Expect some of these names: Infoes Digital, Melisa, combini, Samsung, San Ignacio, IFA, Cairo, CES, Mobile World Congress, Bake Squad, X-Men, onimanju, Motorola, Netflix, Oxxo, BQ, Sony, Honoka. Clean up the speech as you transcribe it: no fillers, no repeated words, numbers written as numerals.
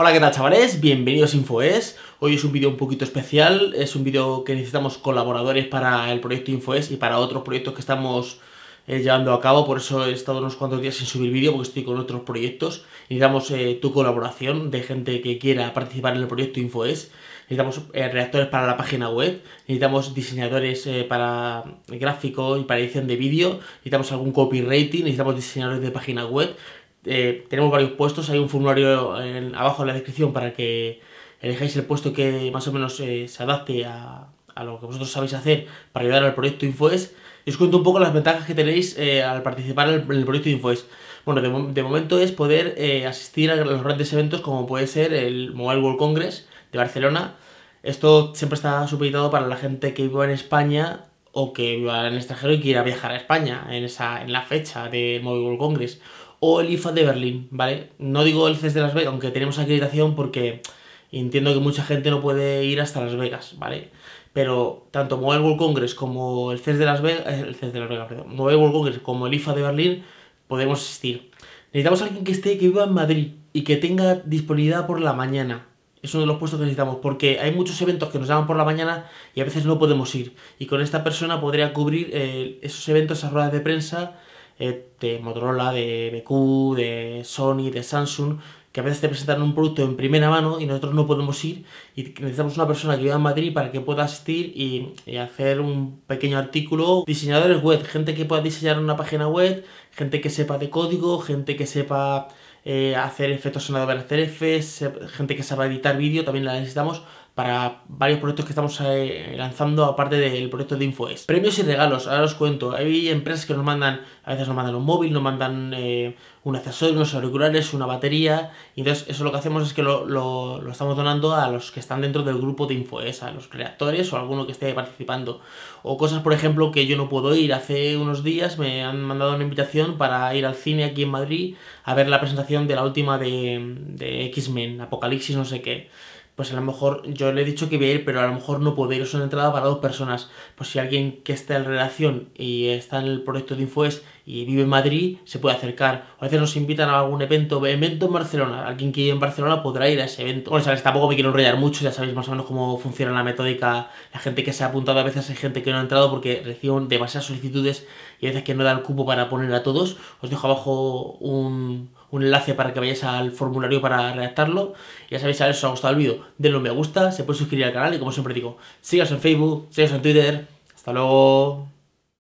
Hola, ¿qué tal, chavales? Bienvenidos a InfoES. Hoy es un vídeo un poquito especial, es un vídeo que necesitamos colaboradores para el proyecto InfoES y para otros proyectos que estamos llevando a cabo. Por eso he estado unos cuantos días sin subir vídeo, porque estoy con otros proyectos. Necesitamos tu colaboración, de gente que quiera participar en el proyecto InfoES. Necesitamos redactores para la página web, necesitamos diseñadores para gráficos y para edición de vídeo, necesitamos algún copywriting, necesitamos diseñadores de página web. Tenemos varios puestos, hay un formulario abajo en la descripción para que elijáis el puesto que más o menos se adapte a lo que vosotros sabéis hacer para ayudar al proyecto InfoES. Y os cuento un poco las ventajas que tenéis al participar en el proyecto InfoES. Bueno, de momento es poder asistir a los grandes eventos como puede ser el Mobile World Congress de Barcelona. Esto siempre está supeditado para la gente que viva en España o que viva en el extranjero y quiera viajar a España en la fecha del Mobile World Congress. O el IFA de Berlín, ¿vale? No digo el CES de Las Vegas, aunque tenemos acreditación porque entiendo que mucha gente no puede ir hasta Las Vegas, ¿vale? Pero tanto Mobile World Congress como el CES de Las Vegas, perdón, Mobile World Congress como el IFA de Berlín podemos asistir. Necesitamos a alguien que viva en Madrid y que tenga disponibilidad por la mañana. Es uno de los puestos que necesitamos, porque hay muchos eventos que nos llaman por la mañana y a veces no podemos ir. Y con esta persona podría cubrir esos eventos, esas ruedas de prensa de Motorola, de BQ, de Sony, de Samsung, que a veces te presentan un producto en primera mano y nosotros no podemos ir, y necesitamos una persona que viva en Madrid para que pueda asistir y hacer un pequeño artículo. Diseñadores web, gente que pueda diseñar una página web, gente que sepa de código, gente que sepa hacer efectos sonoros en After Effects, gente que sepa editar vídeo, también la necesitamos para varios proyectos que estamos lanzando, aparte del proyecto de InfoES. Premios y regalos, ahora os cuento. Hay empresas que nos mandan, a veces nos mandan un móvil, nos mandan un accesorio, unos auriculares, una batería, y entonces eso lo que hacemos es que lo estamos donando a los que están dentro del grupo de InfoES, a los redactores o a alguno que esté participando. O cosas, por ejemplo, que yo no puedo ir. Hace unos días me han mandado una invitación para ir al cine aquí en Madrid a ver la presentación de la última de X-Men, Apocalipsis, no sé qué. Pues a lo mejor yo le he dicho que voy a ir, pero a lo mejor no puedo ir, es una entrada para dos personas. Pues si alguien que está en redacción y está en el proyecto de InfoES y vive en Madrid, se puede acercar. O a veces nos invitan a algún evento en Barcelona. Alguien que vive en Barcelona podrá ir a ese evento. Bueno, sabes, tampoco me quiero enrollar mucho, ya sabéis más o menos cómo funciona la metódica. La gente que se ha apuntado, a veces hay gente que no ha entrado porque reciben demasiadas solicitudes y a veces que no da el cupo para poner a todos. Os dejo abajo un enlace para que vayáis al formulario para redactarlo. Ya sabéis, a ver si os ha gustado el vídeo, denle un me gusta, se puede suscribir al canal y, como siempre digo, síganos en Facebook, síganos en Twitter. Hasta luego.